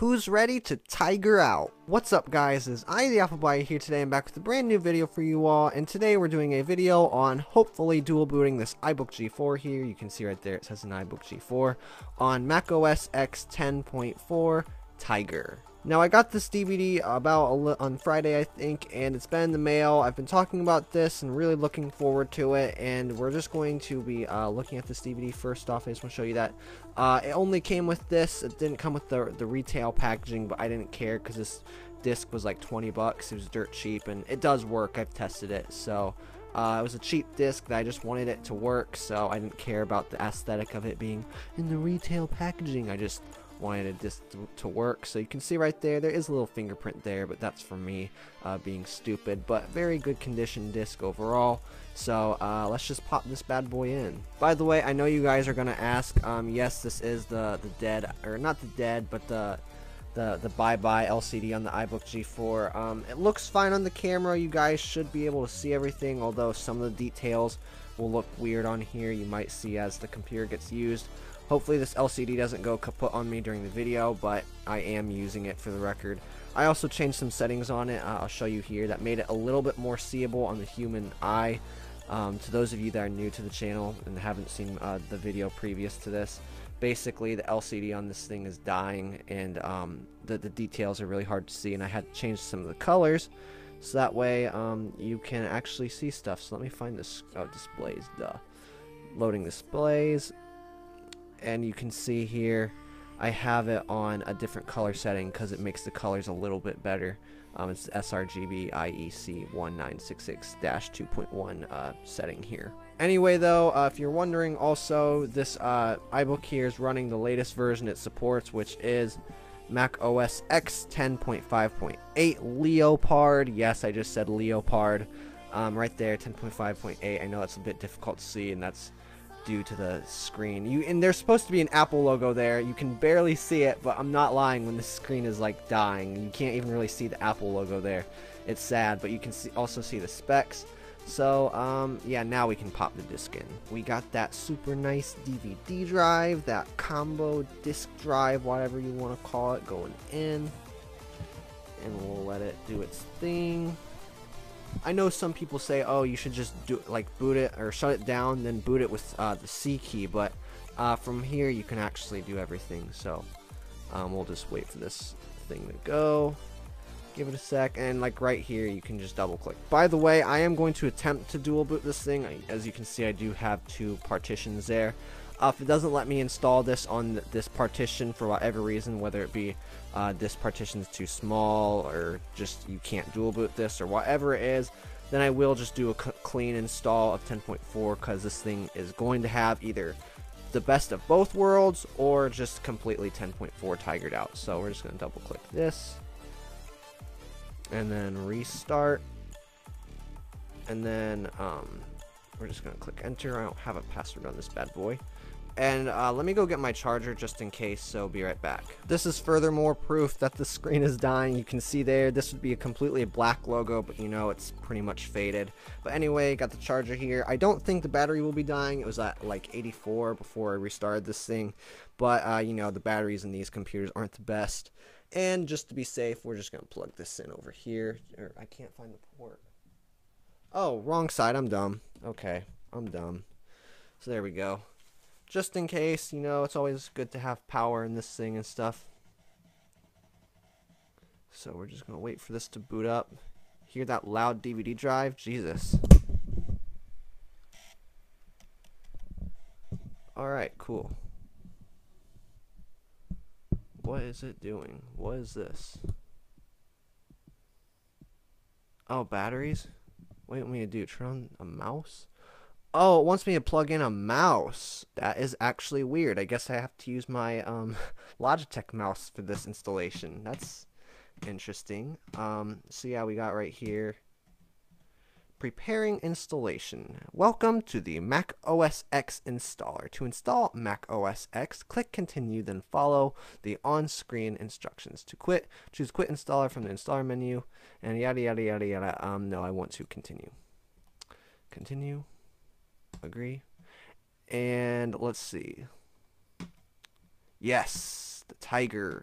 who's ready to Tiger out? What's up guys, it's I, The Apple Buyer here today. I'm back with a brand new video for you all, and today we're doing a video on hopefully dual booting this iBook G4 here. You can see right there it says an iBook G4 on Mac OS X 10.4 Tiger. Now I got this DVD on Friday I think, and it's been in the mail. I've been talking about this and really looking forward to it, and we're just going to be looking at this DVD. First off, I just want to show you that it only came with this. It didn't come with the retail packaging, but I didn't care because this disc was like 20 bucks. It was dirt cheap, and it does work. I've tested it, so it was a cheap disc that I just wanted it to work, so I didn't care about the aesthetic of it being in the retail packaging. I just wanted a disc to work. So you can see right there, there is a little fingerprint there, but that's for me being stupid. But very good condition disc overall. So let's just pop this bad boy in. By the way, I know you guys are gonna ask, yes, this is the dead, or not the dead, but the bye-bye LCD on the iBook G4. It looks fine on the camera. You guys should be able to see everything, although some of the details will look weird on here. You might see as the computer gets used. Hopefully this LCD doesn't go kaput on me during the video, but I am using it for the record. I also changed some settings on it, I'll show you here, that made it a little bit more seeable on the human eye. To those of you that are new to the channel and haven't seen the video previous to this, basically the LCD on this thing is dying, and the details are really hard to see, and I had to change some of the colors so that way you can actually see stuff. So let me find this, oh, displays, duh. Loading displays. And you can see here I have it on a different color setting because it makes the colors a little bit better. It's sRGB IEC 1966-2.1 setting here. Anyway though, if you're wondering, also this iBook here is running the latest version it supports, which is Mac OS X 10.5.8 Leopard. Yes, I just said Leopard right there, 10.5.8. I know it's a bit difficult to see, and that's due to the screen. And there's supposed to be an Apple logo there. You can barely see it, but I'm not lying when the screen is like dying. You can't even really see the Apple logo there. It's sad, but you can see, also see the specs. So yeah, now we can pop the disc in. We got that super nice DVD drive, that combo disc drive, whatever you want to call it, going in, and we'll let it do its thing. I know some people say, oh, you should just do like boot it or shut it down, then boot it with the C key, but from here you can actually do everything. So we'll just wait for this thing to go, give it a sec, and like right here you can just double click. By the way, I am going to attempt to dual boot this thing. As you can see, I do have two partitions there. If it doesn't let me install this on this partition for whatever reason, whether it be this partition is too small, or just you can't dual boot this, or whatever it is, then I will just do a clean install of 10.4, because this thing is going to have either the best of both worlds or just completely 10.4 Tigered out. So we're just going to double click this and then restart, and then we're just going to click enter. I don't have a password on this bad boy. And let me go get my charger just in case, so be right back. This is furthermore proof that the screen is dying. You can see there, this would be a completely black logo, but you know, it's pretty much faded. But anyway, got the charger here. I don't think the battery will be dying. It was at like 84 before I restarted this thing. But you know, the batteries in these computers aren't the best. And just to be safe, we're just going to plug this in over here. Or I can't find the port. Oh, wrong side. I'm dumb. Okay, I'm dumb. So there we go. Just in case, you know, it's always good to have power in this thing and stuff. So we're just gonna wait for this to boot up. Hear that loud DVD drive? Jesus. Alright, cool. What is it doing? What is this? Oh, batteries? What do you want me to do? Turn on a mouse? Oh, it wants me to plug in a mouse. That is actually weird. I guess I have to use my Logitech mouse for this installation. That's interesting. So yeah, we got right here, preparing installation. Welcome to the Mac OS X installer. To install Mac OS X, click continue, then follow the on-screen instructions. To quit, choose quit installer from the installer menu, and yada yada yada yada. No, I want to continue. Continue. Agree. And let's see. Yes, the Tiger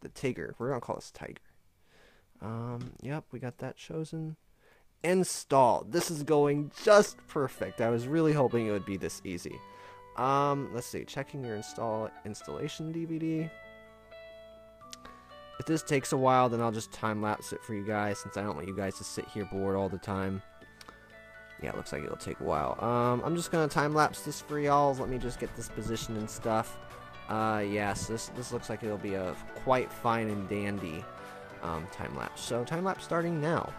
the Tiger. We're gonna call this Tiger. Yep, we got that chosen. Installed. This is going just perfect. I was really hoping it would be this easy. Let's see, checking your installation DVD. If this takes a while, then I'll just time-lapse it for you guys, since I don't want you guys to sit here bored all the time. Yeah, it looks like it'll take a while. I'm just gonna time-lapse this for y'all. Let me just get this positioned and stuff. Yes, this looks like it'll be a quite fine and dandy time-lapse. So time-lapse starting now.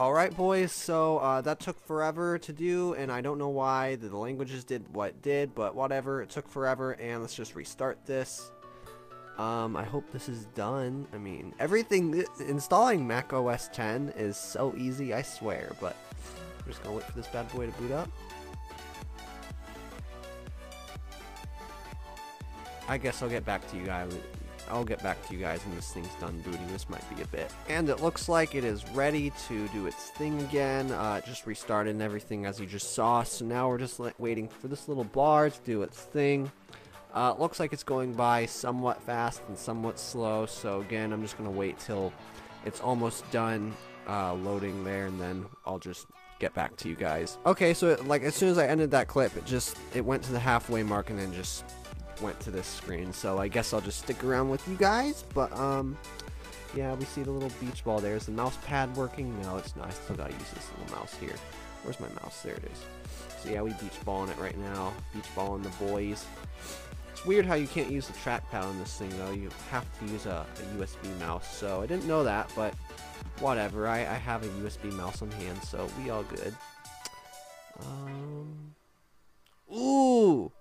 Alright boys, so that took forever to do, and I don't know why the languages did what it did, but whatever, it took forever, and let's just restart this. I hope this is done. I mean, installing Mac OS X is so easy, I swear, but I'm just gonna wait for this bad boy to boot up. I guess I'll get back to you guys. I'll get back to you guys when this thing's done booting. This might be a bit. And it looks like it is ready to do its thing again. Just restarted and everything, as you just saw. So now we're just waiting for this little bar to do its thing. It looks like it's going by somewhat fast and somewhat slow. So again, I'm just going to wait till it's almost done loading there, and then I'll just get back to you guys. Okay, so like as soon as I ended that clip, it went to the halfway mark and then just went to this screen, so I guess I'll just stick around with you guys, but yeah, we see the little beach ball there. Is the mouse pad working? No, it's not. I still gotta use this little mouse here. Where's my mouse? There it is. So yeah, we beach balling it right now. Beach balling the boys. It's weird how you can't use the trackpad on this thing though. You have to use a USB mouse, so I didn't know that, but whatever. I have a USB mouse on hand, so we all good. Ooh!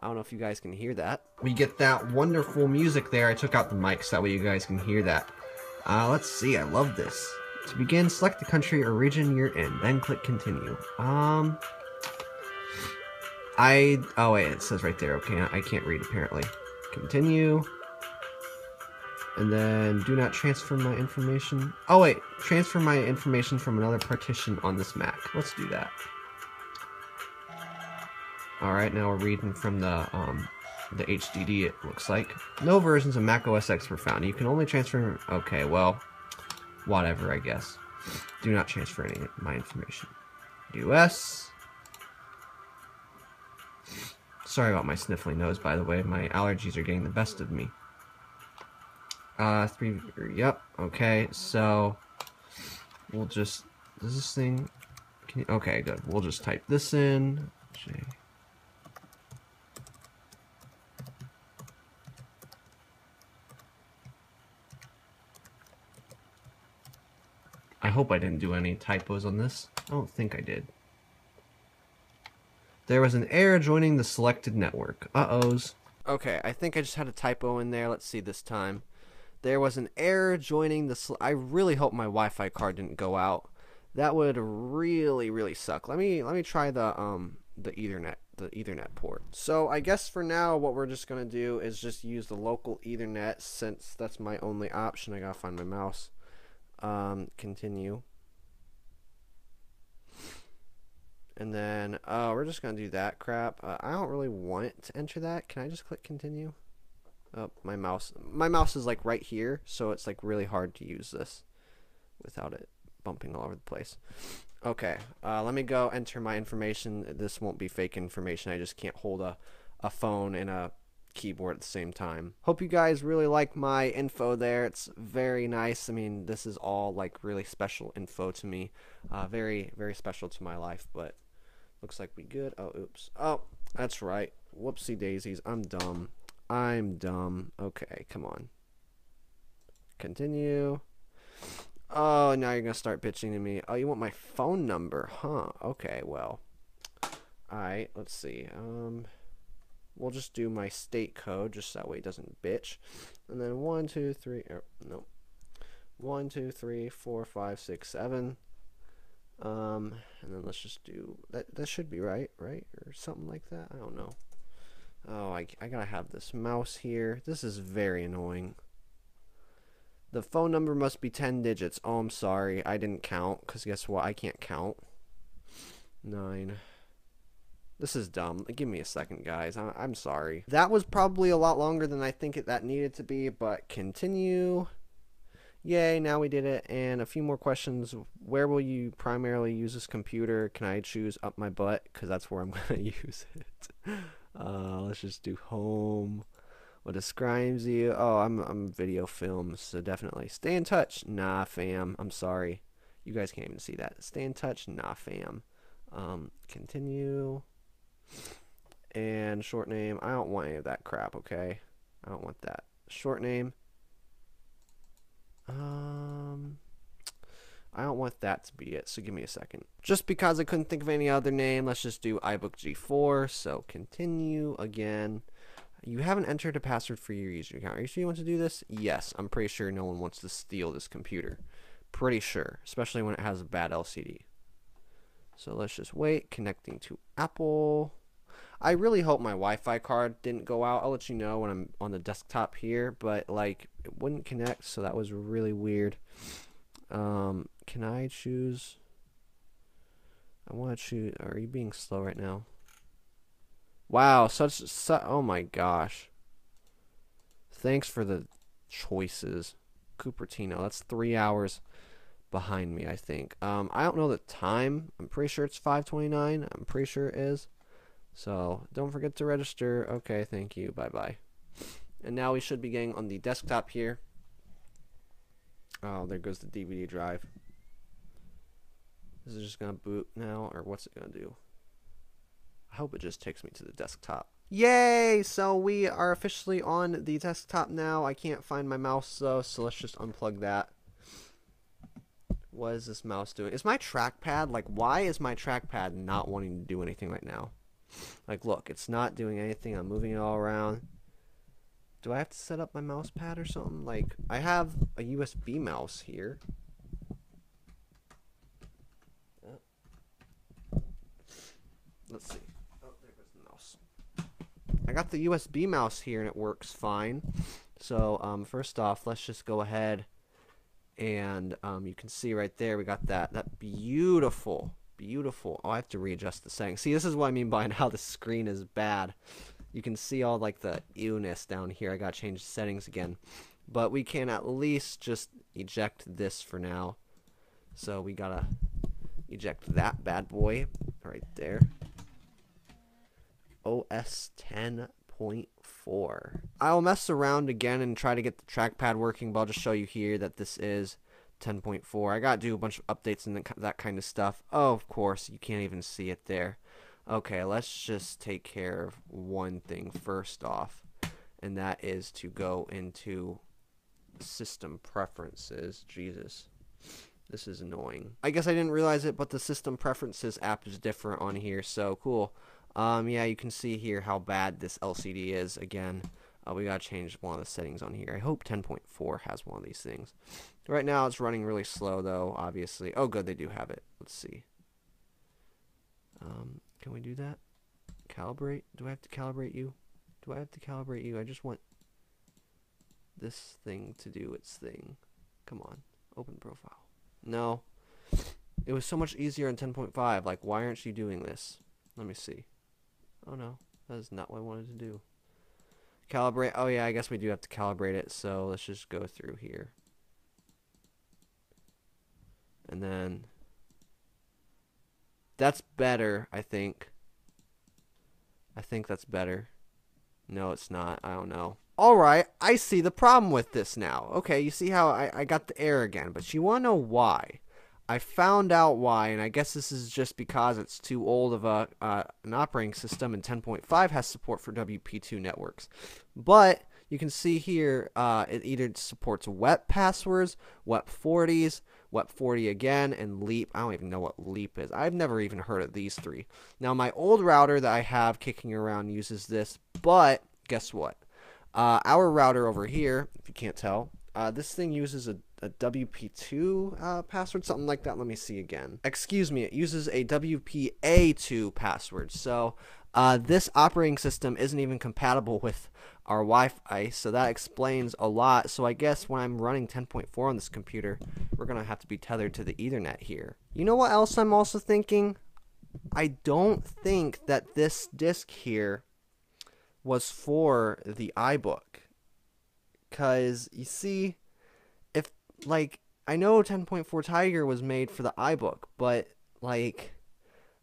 I don't know if you guys can hear that. We get that wonderful music there. I took out the mic so that way you guys can hear that. Let's see. I love this. To begin, select the country or region you're in, then click continue. Oh wait, it says right there. Okay, I can't read apparently. Continue. And then do not transfer my information. Oh wait, transfer my information from another partition on this Mac. Let's do that. Alright, now we're reading from the HDD, it looks like. No versions of Mac OS X were found. You can only transfer... Okay, well, whatever, I guess. Do not transfer any of my information. US. Sorry about my sniffling nose, by the way. My allergies are getting the best of me. Yep, okay, so... We'll just... Does this thing... Can you, okay, good. We'll just type this in. I hope I didn't do any typos on this. I don't think I did. There was an error joining the selected network. Uh-ohs. Okay, I think I just had a typo in there. Let's see this time. There was an error joining the... I really hope my Wi-Fi card didn't go out. That would really, really suck. Let me try the Ethernet port. So I guess for now what we're just gonna do is just use the local Ethernet, since that's my only option. I gotta find my mouse. Continue. And then we're just gonna do that crap. I don't really want to enter that. Can I just click continue? Oh, my mouse is like right here, so it's like really hard to use this without it bumping all over the place. Okay, let me go enter my information. This won't be fake information. I just can't hold a phone and a keyboard at the same time. Hope you guys really like my info there. It's very nice. I mean, this is all like really special info to me. Very, very special to my life, but looks like we good. Oh, oops. Oh, that's right. Whoopsie daisies. I'm dumb. I'm dumb. Okay, come on. Continue. Oh, now you're gonna start bitching to me. Oh, you want my phone number, huh? Okay, well, Alright, let's see. We'll just do my state code, just that way it doesn't bitch. And then 1, 2, 3, 4, 5, 6, 7. And then let's just do that. That should be right, or something like that. I don't know. Oh, I gotta have this mouse here. This is very annoying. The phone number must be 10 digits. Oh, I'm sorry. I didn't count, because guess what? I can't count. 9. This is dumb. Give me a second, guys. I'm sorry. That was probably a lot longer than I think that needed to be, but continue. Yay, now we did it. And a few more questions. Where will you primarily use this computer? Can I choose up my butt? Because that's where I'm going to use it. Let's just do home. What describes you? Oh, I'm video films, so definitely. Stay in touch? Nah, fam. I'm sorry. You guys can't even see that. Stay in touch? Nah, fam. Continue. And short name. I don't want any of that crap, okay? I don't want that. Short name. I don't want that to be it, so give me a second. Just because I couldn't think of any other name, let's just do iBook G4, so continue again. You haven't entered a password for your user account. Are you sure you want to do this? Yes, I'm pretty sure no one wants to steal this computer. Pretty sure, especially when it has a bad LCD. So let's just wait, connecting to Apple. I really hope my Wi-Fi card didn't go out. I'll let you know when I'm on the desktop here, but like it wouldn't connect, so that was really weird. Can I choose? I want to choose. Are you being slow right now? Wow, oh my gosh. Thanks for the choices. Cupertino, that's 3 hours behind me, I think. I don't know the time. I'm pretty sure it's 5:29. I'm pretty sure it is. So don't forget to register. Okay, thank you. Bye-bye. And now we should be getting on the desktop here. Oh, there goes the DVD drive. Is it just going to boot now, or what's it going to do? I hope it just takes me to the desktop. Yay! So we are officially on the desktop now. I can't find my mouse though, so let's just unplug that. What is this mouse doing? Is my trackpad, like, why is my trackpad not wanting to do anything right now? Like, look, it's not doing anything. I'm moving it all around. Do I have to set up my mouse pad or something? Like, I have a USB mouse here. Let's see. I got the USB mouse here and it works fine. So first off, let's just go ahead and you can see right there we got that beautiful, beautiful. Oh, I have to readjust the settings. See, this is what I mean by how the screen is bad. You can see all like the ewness down here. I got to change the settings again. But we can at least just eject this for now. So we got to eject that bad boy right there. OS 10.4. I'll mess around again and try to get the trackpad working, but I'll just show you here that this is 10.4. I gotta do a bunch of updates and that kind of stuff. Oh, of course, you can't even see it there. Okay, let's just take care of one thing first off, and that is to go into system preferences. Jesus. This is annoying. I guess I didn't realize it, but the system preferences app is different on here, so cool. Yeah, you can see here how bad this LCD is. Again, we gotta change one of the settings on here. I hope 10.4 has one of these things. Right now, it's running really slow, though, obviously. Oh, good, they do have it. Let's see. Can we do that? Calibrate? Do I have to calibrate you? Do I have to calibrate you? I just want this thing to do its thing. Come on. Open profile. No. It was so much easier in 10.5. Like, why aren't you doing this? Let me see. Oh no, that is not what I wanted to do. Calibrate. Oh yeah, I guess we do have to calibrate it. So let's just go through here. And then that's better, I think. I think that's better. No, it's not. I don't know. All right, I see the problem with this now. Okay, you see how I got the error again, but you want to know why. I found out why, and I guess this is just because it's too old of a an operating system, and 10.5 has support for WP2 networks. But You can see here it either supports WEP passwords, WEP 40s, WEP 40 again, and Leap. I don't even know what Leap is. I've never even heard of these three. Now, my old router that I have kicking around uses this, but guess what? Our router over here, if you can't tell, this thing uses a WP2 password, something like that. Let me see again. Excuse me, it uses a WPA2 password. So this operating system isn't even compatible with our Wi-Fi, so that explains a lot. So I guess when I'm running 10.4 on this computer, we're going to have to be tethered to the Ethernet here. You know what else I'm also thinking? I don't think that this disk here was for the iBook, because you see, if like, I know 10.4 Tiger was made for the iBook, but like,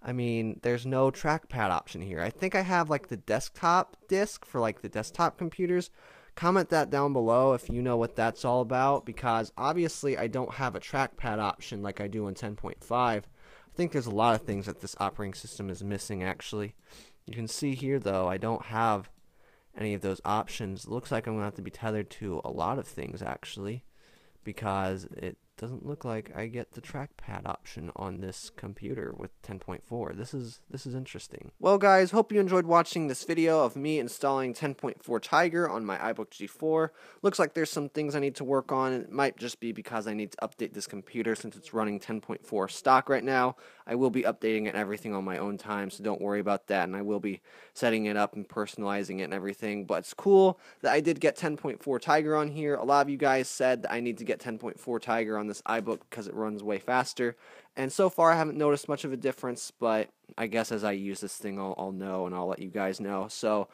I mean, there's no trackpad option here. I think I have like the desktop disk for like the desktop computers. Comment that down below if you know what that's all about, because obviously I don't have a trackpad option like I do in 10.5. I think there's a lot of things that this operating system is missing, actually. You can see here though, I don't have any of those options. It looks like I'm going to have to be tethered to a lot of things, actually, because it doesn't look like I get the trackpad option on this computer with 10.4. This is interesting. Well guys, hope you enjoyed watching this video of me installing 10.4 Tiger on my iBook G4. Looks like there's some things I need to work on. It might just be because I need to update this computer since it's running 10.4 stock right now. I will be updating it and everything on my own time, so don't worry about that, and I will be setting it up and personalizing it and everything, but it's cool that I did get 10.4 Tiger on here. A lot of you guys said that I need to get 10.4 Tiger on this iBook because it runs way faster, and so far I haven't noticed much of a difference, but I guess as I use this thing I'll know, and I'll let you guys know. So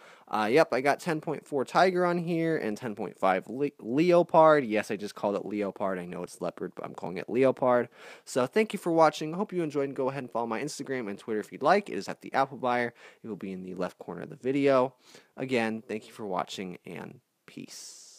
yep, I got 10.4 Tiger on here and 10.5 Leopard. Yes, I just called it Leopard. I know it's Leopard, but I'm calling it Leopard. So thank you for watching. Hope you enjoyed, and go ahead and follow my Instagram and Twitter if you'd like. It is at The Apple Buyer. It will be in the left corner of the video. Again, thank you for watching, and peace.